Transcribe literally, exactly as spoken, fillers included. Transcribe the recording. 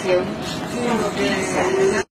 Suscribirte a la invitación.